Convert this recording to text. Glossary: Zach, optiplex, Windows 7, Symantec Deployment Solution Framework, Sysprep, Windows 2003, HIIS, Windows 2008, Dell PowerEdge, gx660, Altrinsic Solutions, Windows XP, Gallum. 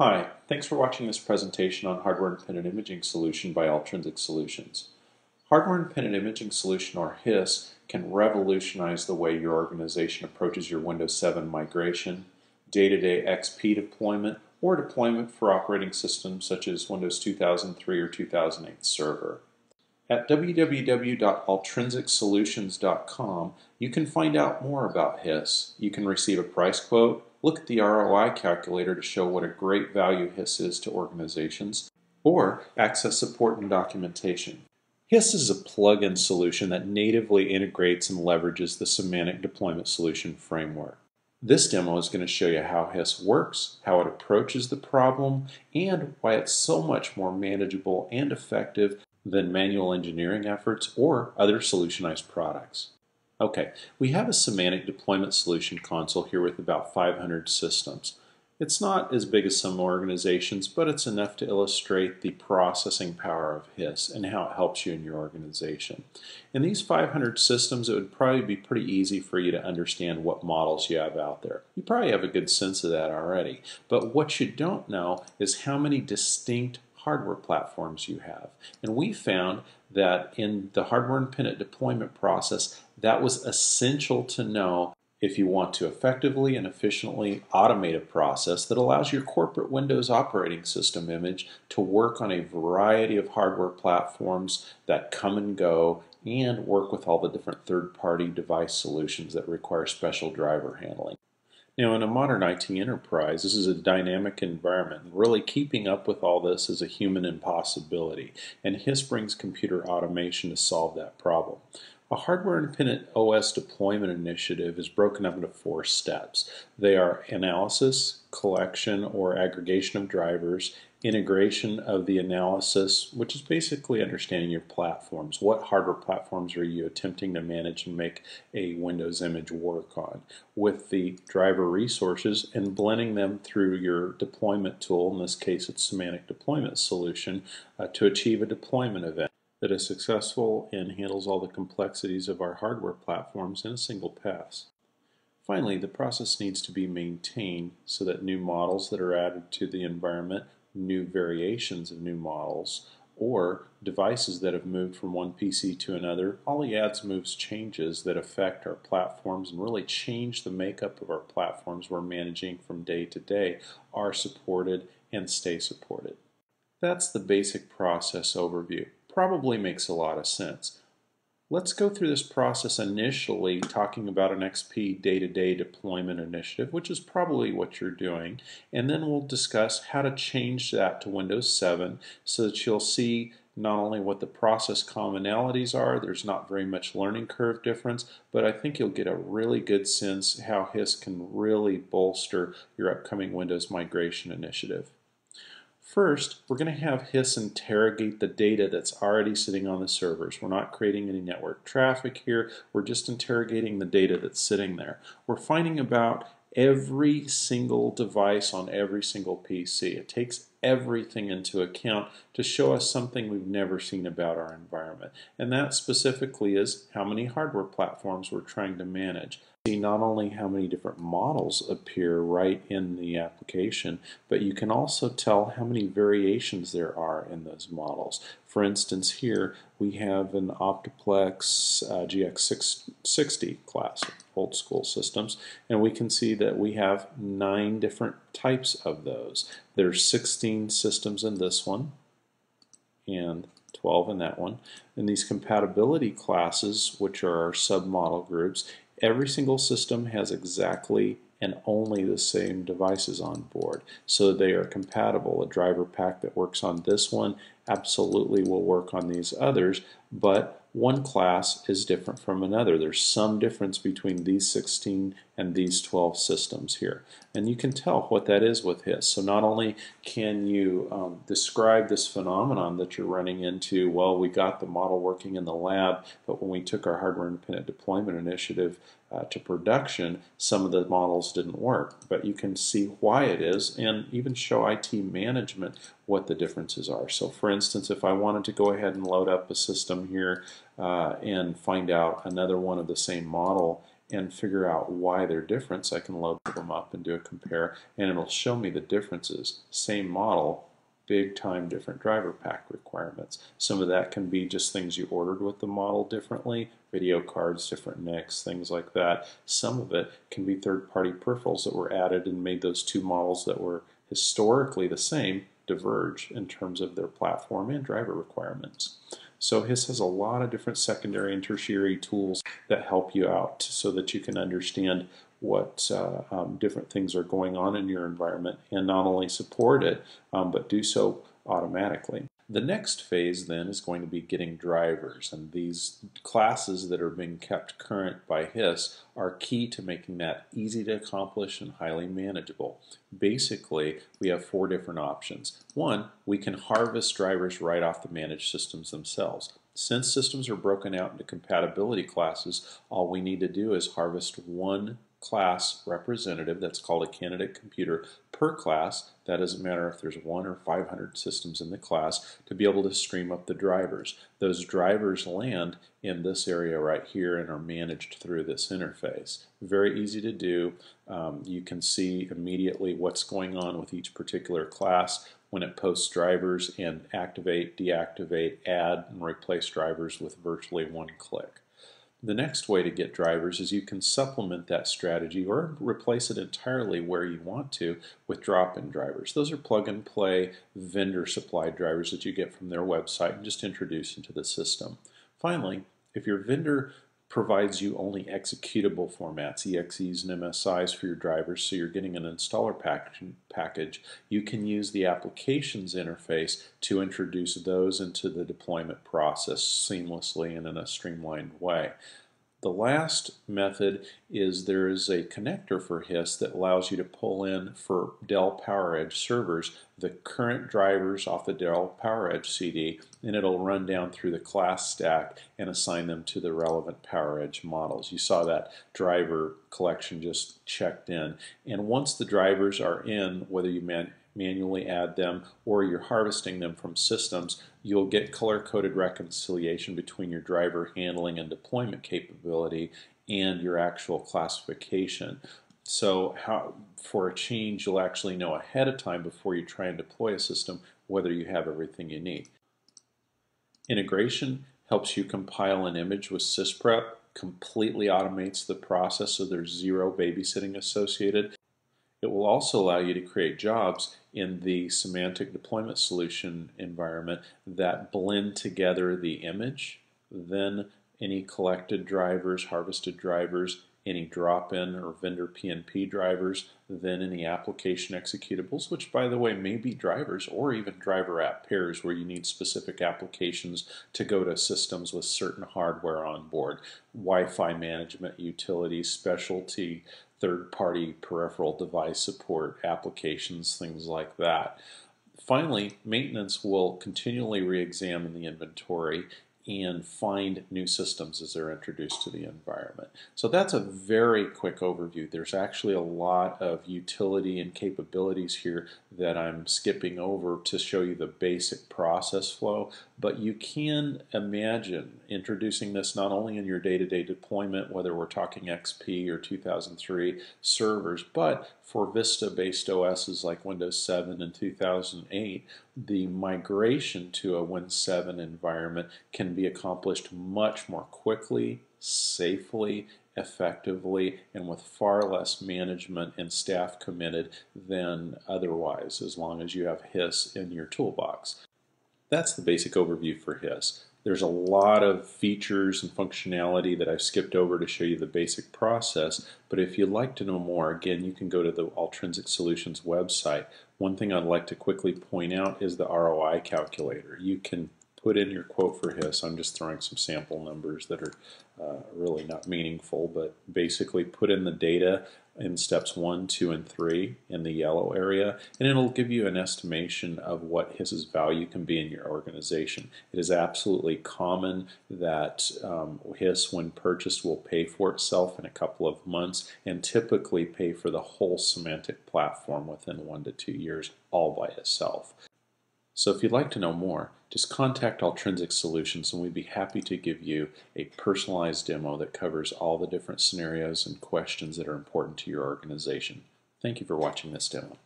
Hi, thanks for watching this presentation on Hardware Independent Imaging Solution by Altrinsic Solutions. Hardware Independent Imaging Solution, or HIIS, can revolutionize the way your organization approaches your Windows 7 migration, day-to-day XP deployment, or deployment for operating systems such as Windows 2003 or 2008 Server. At www.altrinsicsolutions.com, you can find out more about HIIS. You can receive a price quote, look at the ROI calculator to show what a great value HIIS is to organizations, or access support and documentation. HIIS is a plug-in solution that natively integrates and leverages the Symantec Deployment Solution Framework. This demo is going to show you how HIIS works, how it approaches the problem, and why it's so much more manageable and effective than manual engineering efforts or other solutionized products. Okay, we have a Symantec Deployment Solution console here with about 500 systems. It's not as big as some organizations, but it's enough to illustrate the processing power of HIIS and how it helps you in your organization. In these 500 systems, it would probably be pretty easy for you to understand what models you have out there. You probably have a good sense of that already, but what you don't know is how many distinct hardware platforms you have. And we found that in the hardware independent deployment process, that was essential to know if you want to effectively and efficiently automate a process that allows your corporate Windows operating system image to work on a variety of hardware platforms that come and go and work with all the different third-party device solutions that require special driver handling. Now, in a modern IT enterprise, this is a dynamic environment. Really keeping up with all this is a human impossibility, and HIIS brings computer automation to solve that problem. A hardware-independent OS deployment initiative is broken up into 4 steps. They are analysis, collection or aggregation of drivers, integration of the analysis, which is basically understanding your platforms. What hardware platforms are you attempting to manage and make a Windows image work on? With the driver resources and blending them through your deployment tool, in this case it's Symantec Deployment Solution, to achieve a deployment event that is successful and handles all the complexities of our hardware platforms in a single pass. Finally, the process needs to be maintained so that new models that are added to the environment, new variations of new models, or devices that have moved from one PC to another, all the adds, moves, changes that affect our platforms and really change the makeup of our platforms we're managing from day to day are supported and stay supported. That's the basic process overview. Probably makes a lot of sense. Let's go through this process initially talking about an XP day-to-day deployment initiative, which is probably what you're doing, and then we'll discuss how to change that to Windows 7 so that you'll see not only what the process commonalities are, there's not very much learning curve difference, but I think you'll get a really good sense how HIIS can really bolster your upcoming Windows migration initiative. First, we're going to have HIIS interrogate the data that's already sitting on the servers. We're not creating any network traffic here. We're just interrogating the data that's sitting there. We're finding about every single device on every single PC. It takes everything into account to show us something we've never seen about our environment. And that specifically is how many hardware platforms we're trying to manage. Not only how many different models appear right in the application, but you can also tell how many variations there are in those models. For instance, here we have an optiplex gx660 class, old school systems, and we can see that we have 9 different types of those. There's 16 systems in this one and 12 in that one. And these compatibility classes, which are our submodel groups, every single system has exactly and only the same devices on board, so they are compatible. A driver pack that works on this one absolutely will work on these others, but one class is different from another. There's some difference between these 16 and these 12 systems here, and you can tell what that is with HIIS. So not only can you describe this phenomenon that you're running into, well, we got the model working in the lab, but when we took our hardware independent deployment initiative to production, some of the models didn't work, but you can see why it is and even show IT management what the differences are. So for instance, if I wanted to go ahead and load up a system here and find out another one of the same model and figure out why they're different, so I can load them up and do a compare, and it'll show me the differences. Same model, big time different driver pack requirements. Some of that can be just things you ordered with the model differently, video cards, different NICs, things like that. Some of it can be third-party peripherals that were added and made those two models that were historically the same diverge in terms of their platform and driver requirements. So HIIS has a lot of different secondary and tertiary tools that help you out so that you can understand what different things are going on in your environment, and not only support it, but do so automatically. The next phase then is going to be getting drivers, and these classes that are being kept current by HIIS are key to making that easy to accomplish and highly manageable. Basically, we have four different options. One, we can harvest drivers right off the managed systems themselves. Since systems are broken out into compatibility classes, all we need to do is harvest one class representative, that's called a candidate computer, per class. That doesn't matter if there's 1 or 500 systems in the class, to be able to stream up the drivers. Those drivers land in this area right here and are managed through this interface. Very easy to do. You can see immediately what's going on with each particular class when it posts drivers, and activate, deactivate, add, and replace drivers with virtually one click. The next way to get drivers is you can supplement that strategy or replace it entirely where you want to with drop-in drivers. Those are plug-and-play vendor-supplied drivers that you get from their website and just introduce into the system. Finally, if your vendor provides you only executable formats, EXEs and MSIs for your drivers, so you're getting an installer package, you can use the applications interface to introduce those into the deployment process seamlessly and in a streamlined way. The last method is there is a connector for HIIS that allows you to pull in for Dell PowerEdge servers the current drivers off the Dell PowerEdge CD, and it'll run down through the class stack and assign them to the relevant PowerEdge models. You saw that driver collection just checked in. And once the drivers are in, whether you manually add them or you're harvesting them from systems, you'll get color-coded reconciliation between your driver handling and deployment capability and your actual classification. So for a change, you'll actually know ahead of time before you try and deploy a system whether you have everything you need. Integration helps you compile an image with Sysprep, completely automates the process so there's zero babysitting associated. It will also allow you to create jobs in the Symantec Deployment Solution environment that blend together the image, then any collected drivers, harvested drivers, any drop-in or vendor PNP drivers, then any application executables, which by the way may be drivers or even driver app pairs where you need specific applications to go to systems with certain hardware on board, Wi-Fi management, utilities, specialty, third-party peripheral device support applications, things like that. Finally, maintenance will continually re-examine the inventory and find new systems as they're introduced to the environment. So that's a very quick overview. There's actually a lot of utility and capabilities here that I'm skipping over to show you the basic process flow, but you can imagine introducing this not only in your day-to-day deployment, whether we're talking XP or 2003 servers, but for Vista-based OSs like Windows 7 and 2008, the migration to a Win 7 environment can be accomplished much more quickly, safely, effectively, and with far less management and staff committed than otherwise, as long as you have HIIS in your toolbox. That's the basic overview for HIIS. There's a lot of features and functionality that I've skipped over to show you the basic process, but if you'd like to know more, again, you can go to the Altrinsic Solutions website. One thing I'd like to quickly point out is the ROI calculator. You can put in your quote for HIIS. I'm just throwing some sample numbers that are really not meaningful, but basically put in the data in steps 1, 2, and 3 in the yellow area, and it'll give you an estimation of what HIIS's value can be in your organization. It is absolutely common that HIIS, when purchased, will pay for itself in a couple of months and typically pay for the whole Symantec platform within 1 to 2 years all by itself. So if you'd like to know more, just contact Altrinsic Solutions and we'd be happy to give you a personalized demo that covers all the different scenarios and questions that are important to your organization. Thank you for watching this demo.